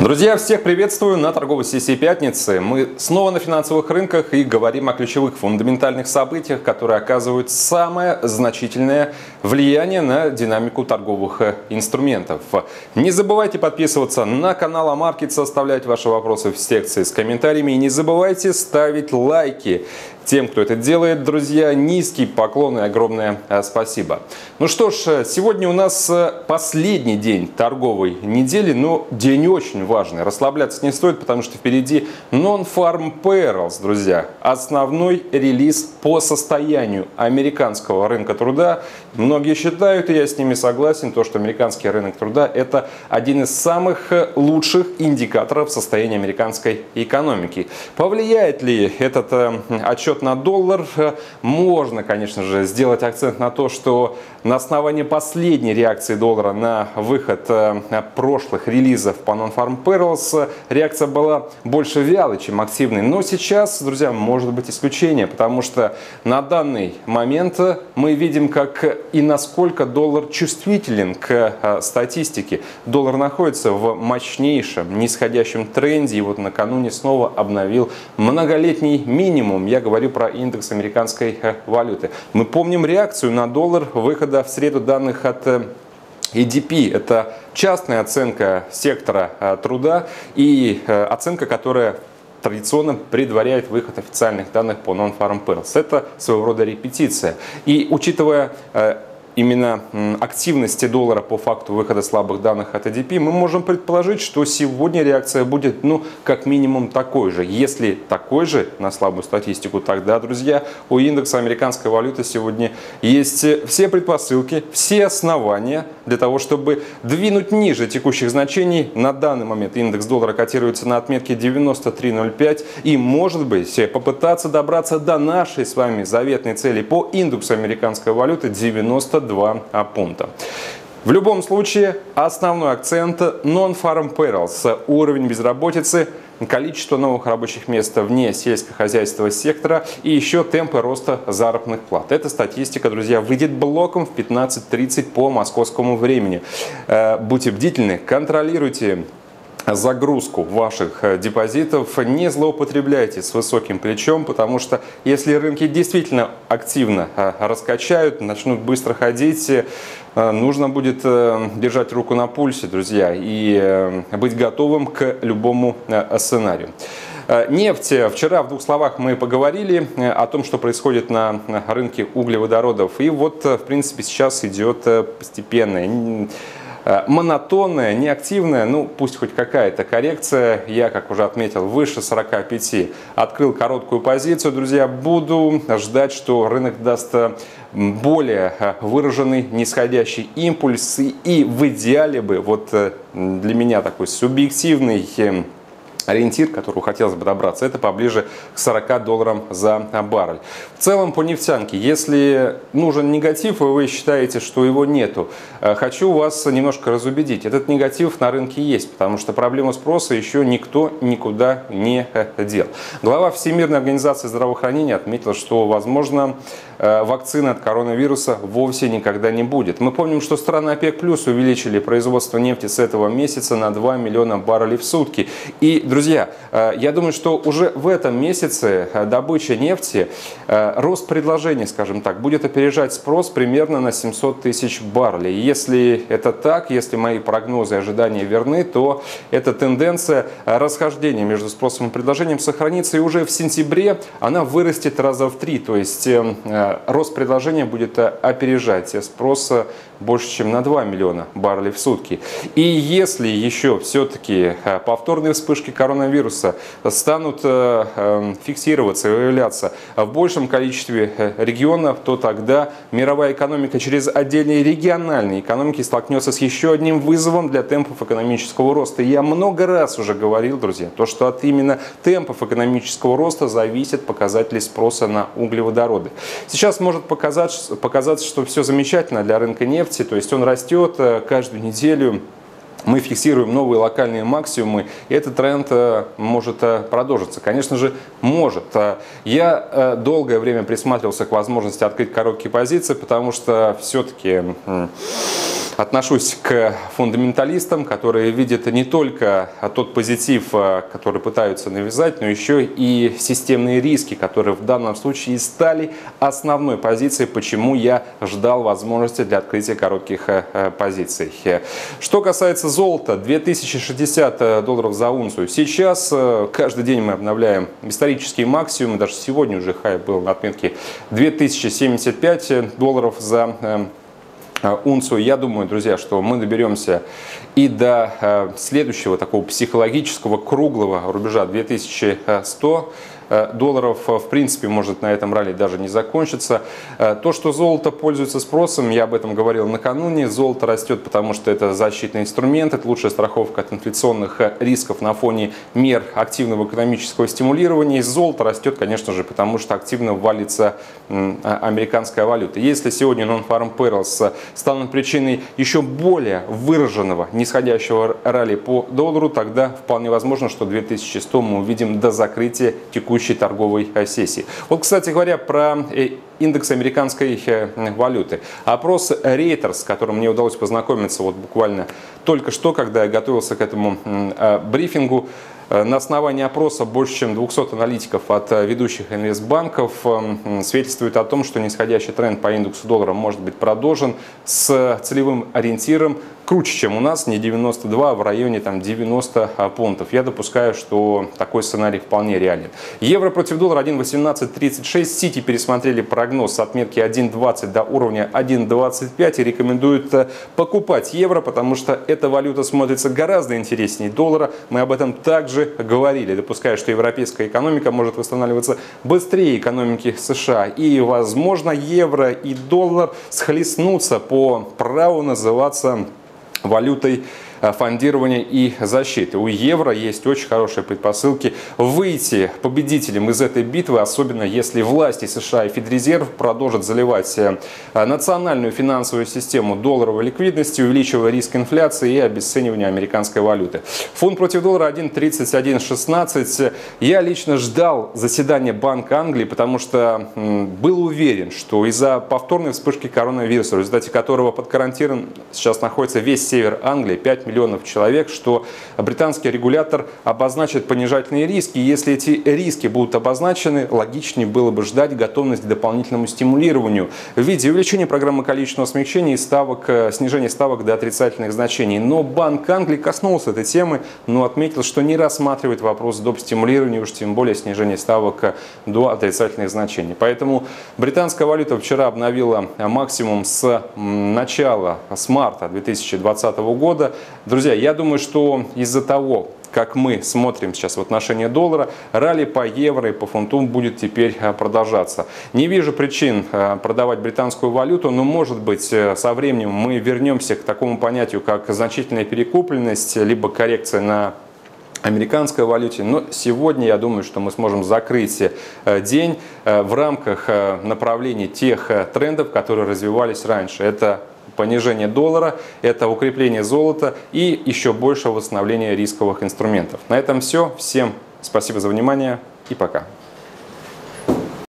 Друзья, всех приветствую на торговой сессии пятницы. Мы снова на финансовых рынках и говорим о ключевых фундаментальных событиях, которые оказывают самое значительное влияние на динамику торговых инструментов. Не забывайте подписываться на канал AMarkets, оставлять ваши вопросы в секции с комментариями и не забывайте ставить лайки. Тем, кто это делает, друзья, низкий поклон и огромное спасибо. Ну что ж, сегодня у нас последний день торговой недели, но день очень важный. Расслабляться не стоит, потому что впереди Non-Farm Payrolls, друзья. Основной релиз по состоянию американского рынка труда. Многие считают, и я с ними согласен, то, что американский рынок труда – это один из самых лучших индикаторов состояния американской экономики. Повлияет ли этот отчет на доллар? Можно, конечно же, сделать акцент на то, что на основании последней реакции доллара на выход прошлых релизов по Non-Farm Payrolls реакция была больше вялой, чем активной. Но сейчас, друзья, может быть исключение, потому что на данный момент мы видим, как и насколько доллар чувствителен к статистике. Доллар находится в мощнейшем нисходящем тренде и вот накануне снова обновил многолетний минимум. Я говорю про индекс американской валюты. Мы помним реакцию на доллар выхода в среду данных от ADP. Это частная оценка сектора труда и оценка, которая традиционно предваряет выход официальных данных по Non-Farm Payrolls. Это своего рода репетиция. И учитывая именно активности доллара по факту выхода слабых данных от ADP, мы можем предположить, что сегодня реакция будет, ну, как минимум такой же. Если такой же на слабую статистику, тогда, друзья, у индекса американской валюты сегодня есть все предпосылки, все основания для того, чтобы двинуть ниже текущих значений. На данный момент индекс доллара котируется на отметке 93.05 и, может быть, попытаться добраться до нашей с вами заветной цели по индексу американской валюты 92 пункта. В любом случае, основной акцент Non-Farm Payrolls, уровень безработицы, количество новых рабочих мест вне сельскохозяйственного сектора и еще темпы роста заработных плат. Эта статистика, друзья, выйдет блоком в 15:30 по московскому времени. Будьте бдительны, контролируйте загрузку ваших депозитов, не злоупотребляйте с высоким плечом, потому что если рынки действительно активно раскачают, начнут быстро ходить, нужно будет держать руку на пульсе, друзья, и быть готовым к любому сценарию. Нефть. Вчера в двух словах мы поговорили о том, что происходит на рынке углеводородов. И вот, в принципе, сейчас идет постепенная, монотонная, неактивная, ну пусть хоть какая-то коррекция. Я, как уже отметил, выше 45 открыл короткую позицию, друзья. Буду ждать, что рынок даст более выраженный нисходящий импульс. И в идеале бы, вот для меня такой субъективный ориентир, к которому хотелось бы добраться, это поближе к $40 за баррель. В целом по нефтянке, если нужен негатив, и вы считаете, что его нету, хочу вас немножко разубедить. Этот негатив на рынке есть, потому что проблему спроса еще никто никуда не дел. Глава Всемирной организации здравоохранения отметил, что, возможно, вакцины от коронавируса вовсе никогда не будет. Мы помним, что страны ОПЕК+ увеличили производство нефти с этого месяца на 2 миллиона баррелей в сутки. И, друзья, я думаю, что уже в этом месяце добыча нефти, рост предложения, скажем так, будет опережать спрос примерно на 700 тысяч баррелей. Если это так, если мои прогнозы и ожидания верны, то эта тенденция расхождения между спросом и предложением сохранится, и уже в сентябре она вырастет раза в 3, то есть рост предложения будет опережать спрос больше, чем на 2 миллиона баррелей в сутки. И если еще все-таки повторные вспышки коронавируса станут фиксироваться и выявляться в большем количестве регионов, то тогда мировая экономика через отдельные региональные экономики столкнется с еще одним вызовом для темпов экономического роста. И я много раз уже говорил, друзья, то, что от именно темпов экономического роста зависят показатели спроса на углеводороды. Сейчас может показаться, что все замечательно для рынка нефти, то есть он растет каждую неделю. Мы фиксируем новые локальные максимумы, и этот тренд может продолжиться. Конечно же, может. Я долгое время присматривался к возможности открыть короткие позиции, потому что все-таки отношусь к фундаменталистам, которые видят не только тот позитив, который пытаются навязать, но еще и системные риски, которые в данном случае стали основной позицией, почему я ждал возможности для открытия коротких позиций. Что касается золота, 2060 долларов за унцию. Сейчас каждый день мы обновляем исторические максимумы, даже сегодня уже хай был на отметке 2075 долларов за унцию. Я думаю, друзья, что мы доберемся и до следующего такого психологического круглого рубежа 2100 долларов. В принципе, может на этом ралли даже не закончится. То, что золото пользуется спросом, я об этом говорил накануне. Золото растет, потому что это защитный инструмент, это лучшая страховка от инфляционных рисков на фоне мер активного экономического стимулирования. И золото растет, конечно же, потому что активно валится американская валюта. Если сегодня Non-Farm Payrolls станут причиной еще более выраженного нисходящего ралли по доллару, тогда вполне возможно, что 2100 мы увидим до закрытия текущей торговой сессии. Вот, кстати говоря, про индекс американской валюты. Опрос Reuters, с которым мне удалось познакомиться вот буквально только что, когда я готовился к этому брифингу, на основании опроса больше чем 200 аналитиков от ведущих инвестбанков свидетельствует о том, что нисходящий тренд по индексу доллара может быть продолжен с целевым ориентиром круче, чем у нас, не 92, а в районе там 90 пунктов. Я допускаю, что такой сценарий вполне реален. Евро против доллара 1.1836. Сити пересмотрели прогноз с отметки 1.20 до уровня 1.25 и рекомендуют покупать евро, потому что эта валюта смотрится гораздо интереснее доллара. Мы об этом также говорили, допуская, что европейская экономика может восстанавливаться быстрее экономики США. И, возможно, евро и доллар схлестнутся по праву называться валютой фондирования и защиты. У евро есть очень хорошие предпосылки выйти победителем из этой битвы, особенно если власти США и Федрезерв продолжат заливать национальную финансовую систему долларовой ликвидности, увеличивая риск инфляции и обесценивания американской валюты. Фунт против доллара 1.3116. Я лично ждал заседания Банка Англии, потому что был уверен, что из-за повторной вспышки коронавируса, в результате которого под карантином сейчас находится весь север Англии, 5 миллионов человек, что британский регулятор обозначит понижательные риски. Если эти риски будут обозначены, логичнее было бы ждать готовность к дополнительному стимулированию в виде увеличения программы количественного смягчения и снижения ставок до отрицательных значений. Но Банк Англии коснулся этой темы, но отметил, что не рассматривает вопрос доп. Стимулирования, уж тем более снижения ставок до отрицательных значений. Поэтому британская валюта вчера обновила максимум с начала, с марта 2020 года. Друзья, я думаю, что из-за того, как мы смотрим сейчас в отношении доллара, ралли по евро и по фунту будет теперь продолжаться. Не вижу причин продавать британскую валюту, но, может быть, со временем мы вернемся к такому понятию, как значительная перекупленность, либо коррекция на американской валюте. Но сегодня я думаю, что мы сможем закрыть день в рамках направлений тех трендов, которые развивались раньше. Это понижение доллара, это укрепление золота и еще больше восстановление рисковых инструментов. На этом все. Всем спасибо за внимание и пока.